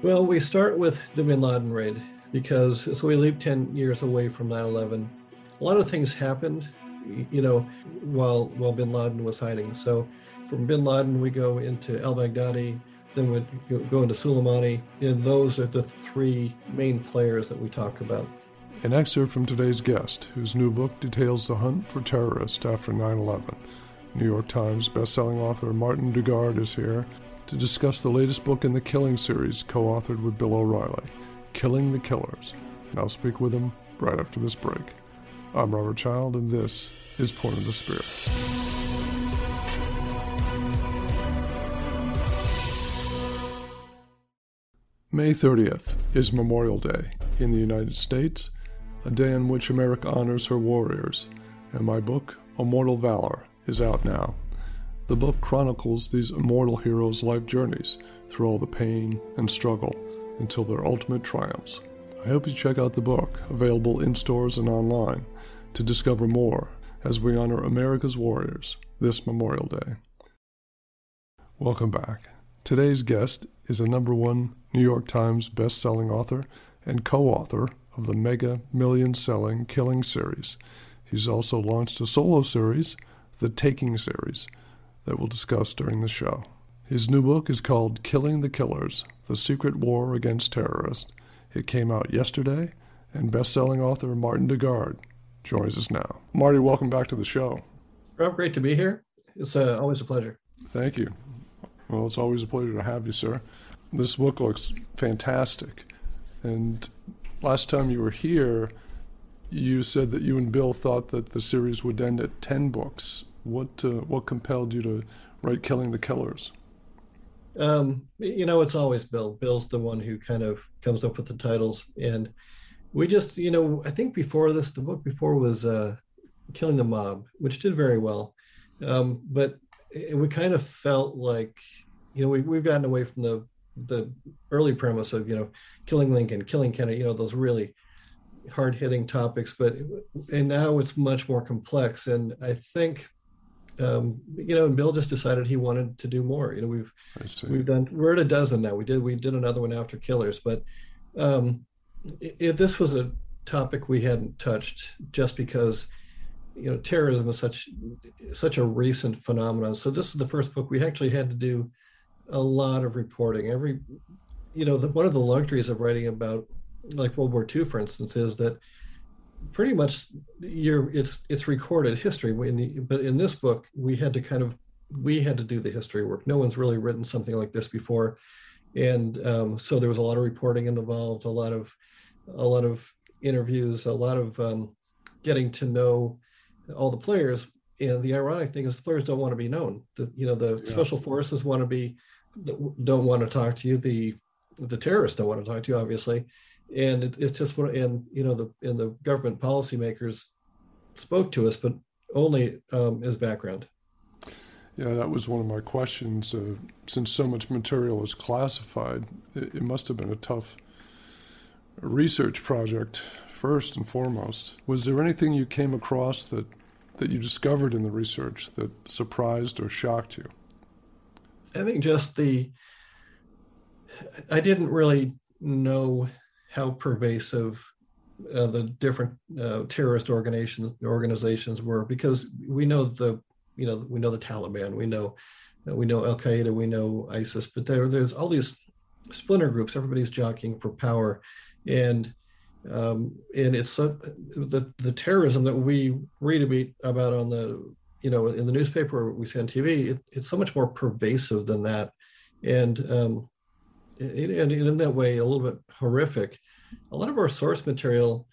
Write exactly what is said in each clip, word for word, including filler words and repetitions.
Well, we start with the bin Laden raid because so we leap ten years away from nine eleven. A lot of things happened, you know, while while bin Laden was hiding. So from bin Laden, we go into al-Baghdadi, then we go into Soleimani, and those are the three main players that we talk about. An excerpt from today's guest, whose new book details the hunt for terrorists after nine eleven. New York Times bestselling author Martin Dugard is here to discuss the latest book in the Killing series, co-authored with Bill O'Reilly, Killing the Killers. And I'll speak with him right after this break. I'm Robert Child, and this is Point of the Spear. May thirtieth is Memorial Day in the United States, a day in which America honors her warriors, and my book, Immortal Valor, is out now. The book chronicles these immortal heroes' life journeys through all the pain and struggle until their ultimate triumphs. I hope you check out the book, available in stores and online, to discover more as we honor America's warriors this Memorial Day. Welcome back. Today's guest is a number one New York Times best-selling author and co-author of the mega million-selling Killing series. He's also launched a solo series, The Taking Series, that we'll discuss during the show. His new book is called Killing the Killers, The Secret War Against Terrorists. It came out yesterday, and best-selling author Martin Dugard joins us now. Marty, welcome back to the show. Rob, great to be here. It's uh, always a pleasure. Thank you. Well, it's always a pleasure to have you, sir. This book looks fantastic. And last time you were here, you said that you and Bill thought that the series would end at ten books. What uh, what compelled you to write Killing the Killers? Um, you know, it's always Bill. Bill's the one who kind of comes up with the titles. And we just, you know, I think before this, the book before was uh, Killing the Mob, which did very well. Um, but we kind of felt like, you know, we, we've gotten away from the the early premise of, you know, killing Lincoln, killing Kennedy, you know, those really hard-hitting topics. But and now it's much more complex. And I think... Um, you know, and Bill just decided he wanted to do more. You know, we've we've done we're at a dozen now. We did we did another one after Killers, but um, if this was a topic we hadn't touched, just because you know terrorism is such such a recent phenomenon. So this is the first book we actually had to do a lot of reporting. Every you know the, one of the luxuries of writing about like World War Two, for instance, is that pretty much you're it's it's recorded history, but in this book we had to kind of we had to do the history work. No one's really written something like this before, and um so there was a lot of reporting involved, a lot of a lot of interviews, a lot of um getting to know all the players. And the ironic thing is the players don't want to be known. The you know the yeah. special forces want to be don't want to talk to you, the the terrorists don't want to talk to you, obviously. And it, it's just what, and you know, the and the government policymakers spoke to us, but only um, as background. Yeah, that was one of my questions. Uh, since so much material is classified, it, it must have been a tough research project, first and foremost. Was there anything you came across that, that you discovered in the research that surprised or shocked you? I think just the, I didn't really know how pervasive uh, the different uh, terrorist organizations organizations were, because we know the you know we know the Taliban, we know uh, we know Al Qaeda, we know ISIS, but there there's all these splinter groups. Everybody's jockeying for power, and um, and it's uh, the the terrorism that we read about on the you know in the newspaper, we see on T V. It, it's so much more pervasive than that, and. Um, And in that way, a little bit horrific. A lot of our source material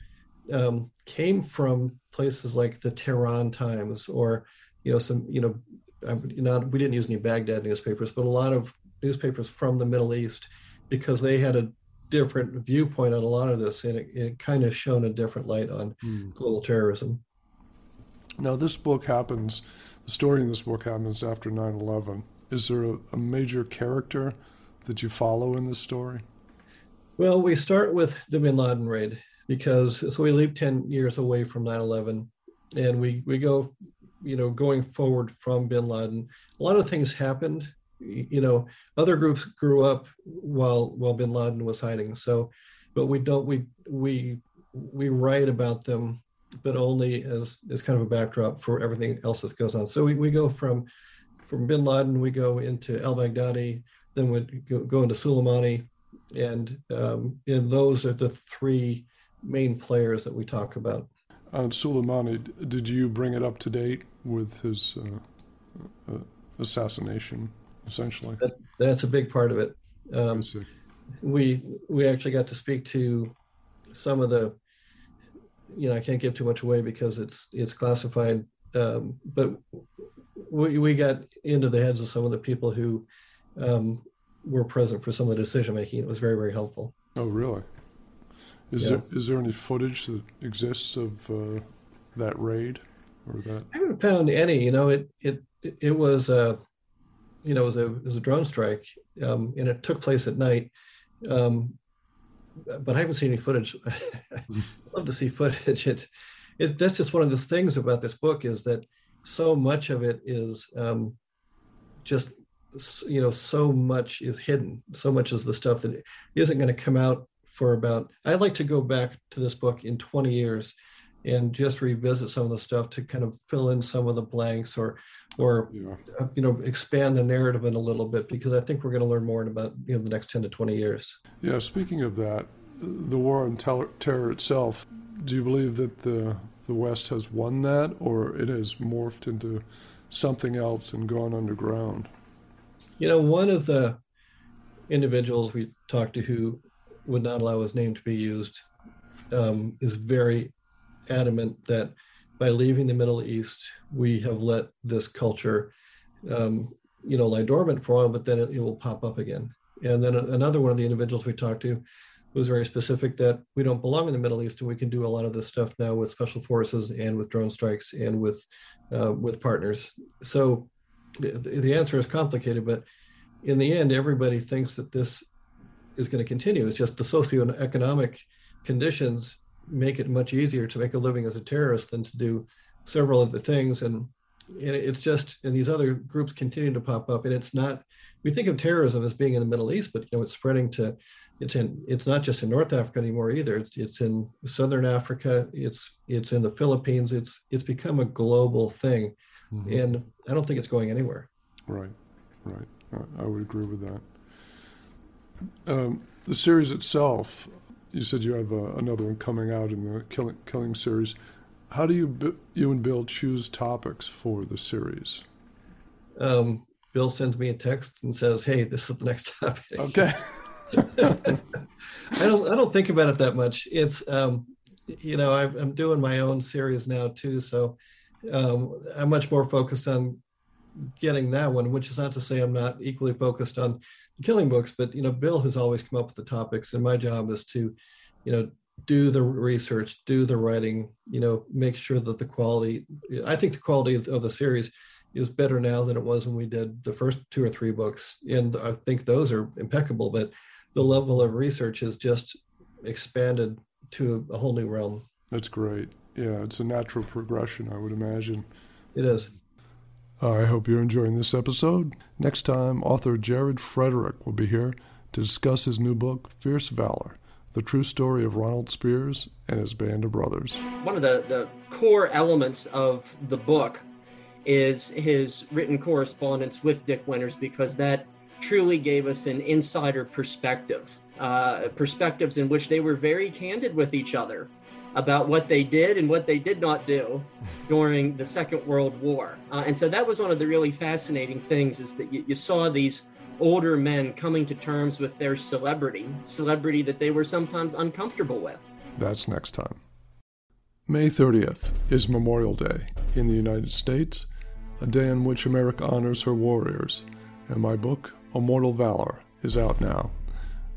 um, came from places like the Tehran Times, or you know, some you know, not we didn't use any Baghdad newspapers, but a lot of newspapers from the Middle East, because they had a different viewpoint on a lot of this, and it, it kind of shone a different light on mm. global terrorism. Now, this book happens. The story in this book happens after nine eleven. Is there a, a major character that you follow in this story? Well, we start with the bin Laden raid because so we leap ten years away from nine eleven, and we we go, you know, going forward from bin Laden. A lot of things happened, you know, other groups grew up while while bin Laden was hiding. So, but we don't, we we we write about them, but only as as kind of a backdrop for everything else that goes on. So we, we go from from bin Laden, we go into al-Baghdadi, then we go, go into Soleimani, and um, and those are the three main players that we talk about. On Soleimani, did you bring it up to date with his uh, uh, assassination, essentially? That, that's a big part of it. Um, we we actually got to speak to some of the, you know, I can't give too much away because it's it's classified, um, but we we got into the heads of some of the people who um, were present for some of the decision making. It was very, very helpful. Oh, really? Is yeah. there is there any footage that exists of uh, that raid or that? I haven't found any. You know, it it it was a, you know, it was a it was a drone strike, um, and it took place at night. Um, but I haven't seen any footage. I'd love to see footage. It, it that's just one of the things about this book, is that so much of it is um, just, you know, so much is hidden. So much is the stuff that isn't going to come out. For about, I'd like to go back to this book in twenty years and just revisit some of the stuff to kind of fill in some of the blanks, or, or yeah. uh, you know, expand the narrative in a little bit, because I think we're going to learn more in about, you know, the next ten to twenty years. Yeah, speaking of that, the war on ter- terror itself, do you believe that the, the West has won that, or it has morphed into something else and gone underground? You know, one of the individuals we talked to who would not allow his name to be used, um, is very adamant that by leaving the Middle East, we have let this culture, um, you know, lie dormant for a while, but then it, it will pop up again. And then another one of the individuals we talked to was very specific that we don't belong in the Middle East, and we can do a lot of this stuff now with special forces and with drone strikes and with uh, with partners. So the, the answer is complicated, but in the end, everybody thinks that this is going to continue. It's just the socioeconomic conditions make it much easier to make a living as a terrorist than to do several other things. And, and it's just, and these other groups continue to pop up. And it's not, we think of terrorism as being in the Middle East, but you know, it's spreading to, it's in, it's not just in North Africa anymore either. It's, it's in Southern Africa. It's, it's in the Philippines. It's, it's become a global thing. Mm-hmm. And I don't think it's going anywhere. Right. Right. I would agree with that. Um, the series itself, you said you have uh, another one coming out in the Killing, Killing series. How do you you and Bill choose topics for the series? Um, Bill sends me a text and says, "Hey, this is the next topic." Okay. I don't I don't think about it that much. It's um, you know, I've, I'm doing my own series now too, so um, I'm much more focused on getting that one. Which is not to say I'm not equally focused on killing books, but you know, Bill has always come up with the topics, and my job is to, you know, do the research, do the writing, you know, make sure that the quality, I think the quality of the series is better now than it was when we did the first two or three books, and I think those are impeccable, but the level of research has just expanded to a whole new realm. That's great. Yeah, it's a natural progression, I would imagine. It is. I hope you're enjoying this episode. Next time, author Jared Frederick will be here to discuss his new book, Fierce Valor, the true story of Ronald Spears and his band of brothers. One of the, the core elements of the book is his written correspondence with Dick Winters, because that truly gave us an insider perspective, uh, perspectives in which they were very candid with each other about what they did and what they did not do during the Second World War. Uh, and so that was one of the really fascinating things, is that you, you saw these older men coming to terms with their celebrity, celebrity that they were sometimes uncomfortable with. That's next time. May thirtieth is Memorial Day in the United States, a day in which America honors her warriors. And my book, Immortal Valor, is out now.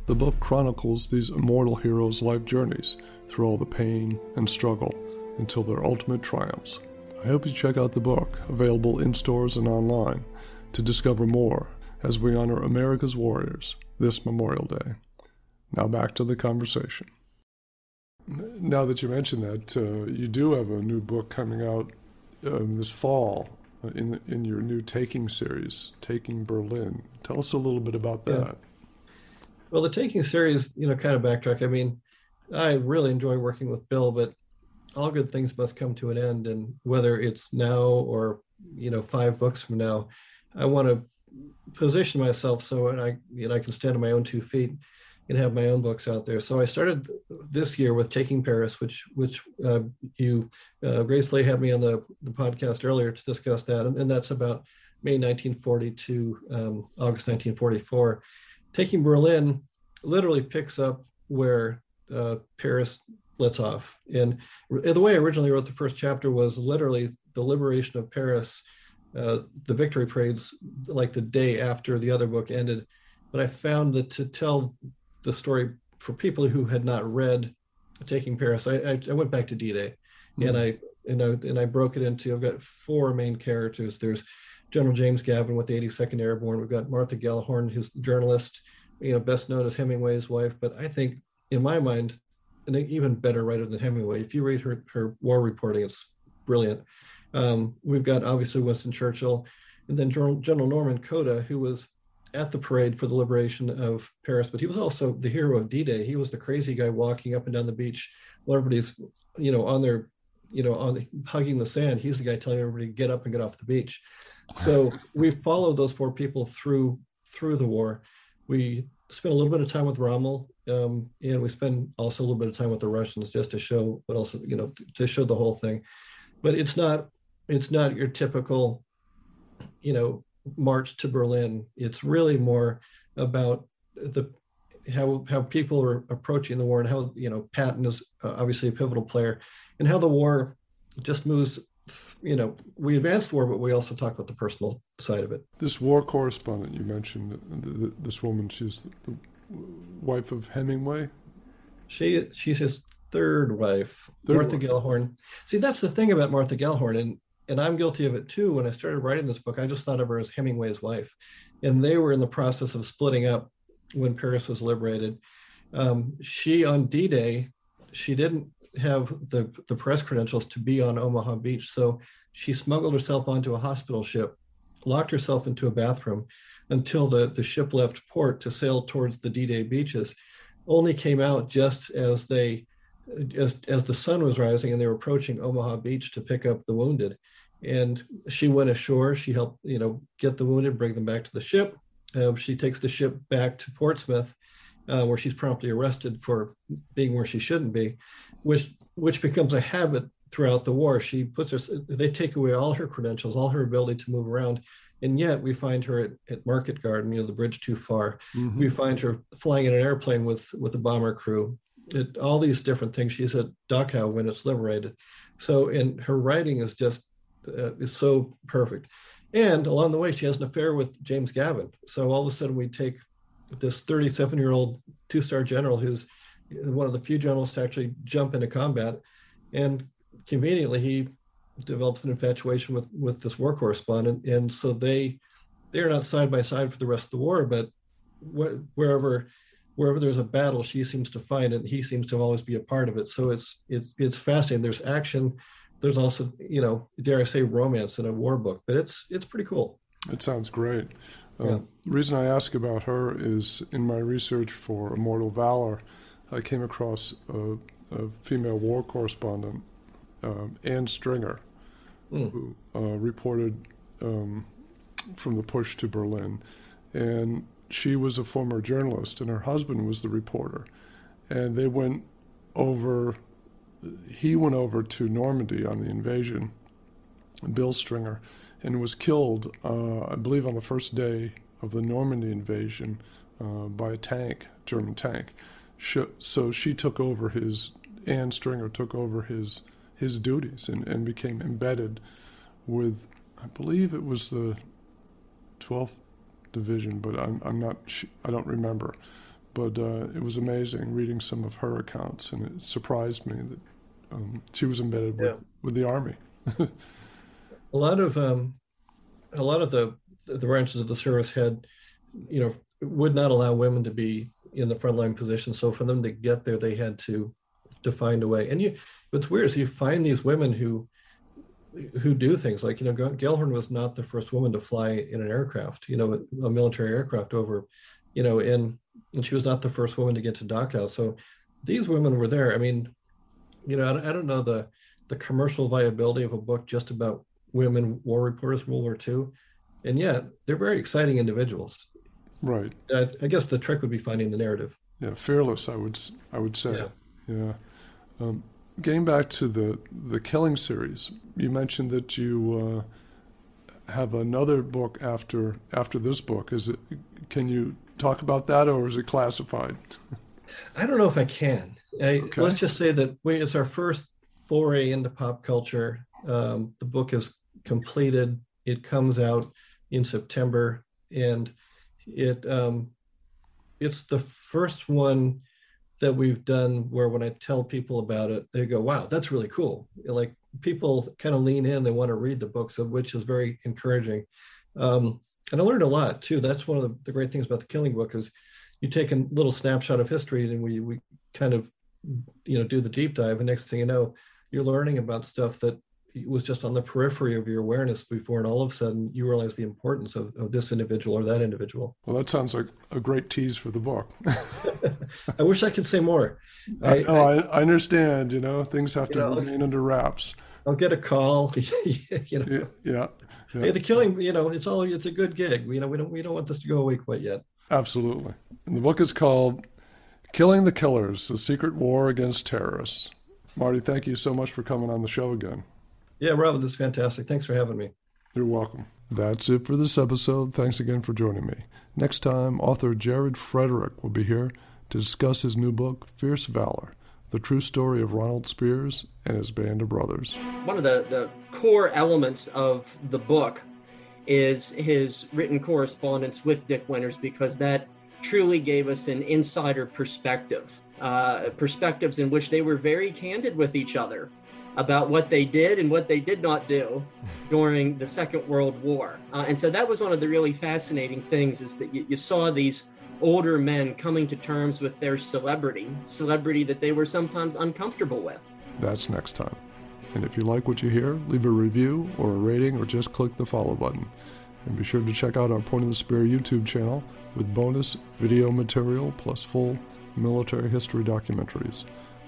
The book chronicles these immortal heroes' life journeys through all the pain and struggle until their ultimate triumphs. I hope you check out the book, available in stores and online, to discover more as we honor America's warriors this Memorial Day. Now back to the conversation. Now that you mention that, uh, you do have a new book coming out um, this fall in in your new Taking series, Taking Berlin. Tell us a little bit about that. Yeah. Well, the Taking series, you know, kind of backtrack. I mean, I really enjoy working with Bill, but all good things must come to an end. And whether it's now or, you know, five books from now, I want to position myself so and I, you know, I can stand on my own two feet and have my own books out there. So I started this year with Taking Paris, which which uh, you, uh, Grace Lay had me on the, the podcast earlier to discuss that. And, and that's about May nineteen forty to um, August nineteen forty-four. Taking Berlin literally picks up where uh, Paris lets off. And the way I originally wrote the first chapter was literally the liberation of Paris, uh, the victory parades, like the day after the other book ended. But I found that to tell the story for people who had not read Taking Paris, I, I, I went back to D-Day, mm-hmm. and I and I and I broke it into, I've got four main characters. There's General James Gavin with the eighty-second Airborne. We've got Martha Gellhorn, who's a journalist, you know, best known as Hemingway's wife, but I think in my mind, an even better writer than Hemingway. If you read her, her war reporting, it's brilliant. Um, we've got obviously Winston Churchill, and then General, General Norman Cota, who was at the parade for the liberation of Paris, but he was also the hero of D-Day. He was the crazy guy walking up and down the beach while everybody's, you know, on their, you know, on the, hugging the sand. He's the guy telling everybody to get up and get off the beach. So we followed those four people through through the war. We spent a little bit of time with Rommel, um, and we spent also a little bit of time with the Russians, just to show what else, you know, to show the whole thing. But it's not it's not your typical, you know, march to Berlin. It's really more about the how how people are approaching the war, and how, you know, Patton is uh, obviously a pivotal player, and how the war just moves. You know, we advanced the war, but we also talk about the personal side of it. This war correspondent you mentioned, this woman, she's the wife of Hemingway? She She's his third wife, third Martha wife. Gellhorn. See, that's the thing about Martha Gellhorn, and, and I'm guilty of it too. When I started writing this book, I just thought of her as Hemingway's wife. And they were in the process of splitting up when Paris was liberated. Um, she, on D-Day, she didn't have the the press credentials to be on Omaha Beach, so she smuggled herself onto a hospital ship, locked herself into a bathroom until the the ship left port to sail towards the D-Day beaches. Only came out just as they as as the sun was rising and they were approaching Omaha Beach to pick up the wounded. And she went ashore. She helped, you know, get the wounded, bring them back to the ship. Um, she takes the ship back to Portsmouth, Uh, where she's promptly arrested for being where she shouldn't be, which which becomes a habit throughout the war. She puts her, they take away all her credentials, all her ability to move around, and yet we find her at, at Market Garden, you know, the bridge too far. Mm-hmm. We find her flying in an airplane with with a bomber crew. It, all these different things. She's at Dachau when it's liberated. So, and her writing is just uh, is so perfect. And along the way, she has an affair with James Gavin. So all of a sudden, we take this thirty-seven-year-old two-star general who's one of the few generals to actually jump into combat, and conveniently he develops an infatuation with with this war correspondent, and so they they are not side by side for the rest of the war. But wh- wherever wherever there's a battle, she seems to find it. He seems to always be a part of it. So it's it's it's fascinating. There's action. There's also, you know, dare I say, romance in a war book. But it's it's pretty cool. It sounds great. Uh, yeah. The reason I ask about her is in my research for Immortal Valor, I came across a, a female war correspondent, um, Ann Stringer, mm. who uh, reported um, from the push to Berlin. And she was a former journalist, and her husband was the reporter. And they went over, he went over to Normandy on the invasion, Bill Stringer, and was killed, uh, I believe, on the first day of the Normandy invasion uh, by a tank, German tank. She, so she took over his, Ann Stringer took over his his duties and, and became embedded with, I believe it was the twelfth Division, but I'm I'm not, I don't remember. But uh, it was amazing reading some of her accounts, and it surprised me that um, she was embedded yeah. with, with the army. A lot of um, a lot of the the branches of the service had, you know, would not allow women to be in the frontline position. So for them to get there, they had to to find a way. And you, what's weird is you find these women who who do things like, you know, Gellhorn was not the first woman to fly in an aircraft, you know, a military aircraft over, you know, in, and she was not the first woman to get to Dachau. So these women were there. I mean, you know, I don't, I don't know the, the commercial viability of a book just about women war reporters, World War Two. And yet they're very exciting individuals. Right. I, I guess the trick would be finding the narrative. Yeah. Fearless, I would, I would say. Yeah. yeah. Um, Going back to the, the Killing series, you mentioned that you uh, have another book after after this book. Is it? Can you talk about that, or is it classified? I don't know if I can. I, okay. Let's just say that we, it's our first foray into pop culture. Um, the book is completed. It comes out in September, and it um, it's the first one that we've done where when I tell people about it, they go, wow, that's really cool. Like, people kind of lean in, they want to read the book, so, which is very encouraging. Um, and I learned a lot too. That's one of the, the great things about the Killing book is you take a little snapshot of history and we we kind of, you know, do the deep dive, and next thing you know, you're learning about stuff that was just on the periphery of your awareness before, and all of a sudden you realize the importance of, of this individual or that individual. Well, that sounds like a great tease for the book. I wish I could say more. I, I, no, I, I understand, you know, things have to know, remain under wraps. I'll get a call, you know. Yeah, yeah. Hey, the Killing, you know, it's all, it's a good gig. You know, we don't, we don't want this to go away quite yet. Absolutely. And the book is called Killing the Killers, The Secret War Against Terrorists. Marty, thank you so much for coming on the show again. Yeah, Robert, this is fantastic. Thanks for having me. You're welcome. That's it for this episode. Thanks again for joining me. Next time, author Jared Frederick will be here to discuss his new book, Fierce Valor, the true story of Ronald Spears and his band of brothers. One of the, the core elements of the book is his written correspondence with Dick Winters, because that truly gave us an insider perspective, uh, perspectives in which they were very candid with each other about what they did and what they did not do during the Second World War. Uh, and so that was one of the really fascinating things, is that you, you saw these older men coming to terms with their celebrity, celebrity that they were sometimes uncomfortable with. That's next time. And if you like what you hear, leave a review or a rating, or just click the follow button. And be sure to check out our Point of the Spear YouTube channel with bonus video material plus full military history documentaries.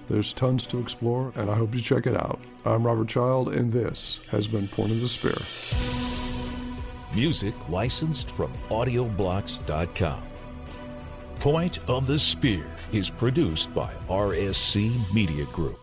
There's tons to explore, and I hope you check it out. I'm Robert Child, and this has been Point of the Spear. Music licensed from audio blocks dot com. Point of the Spear is produced by R S C Media Group.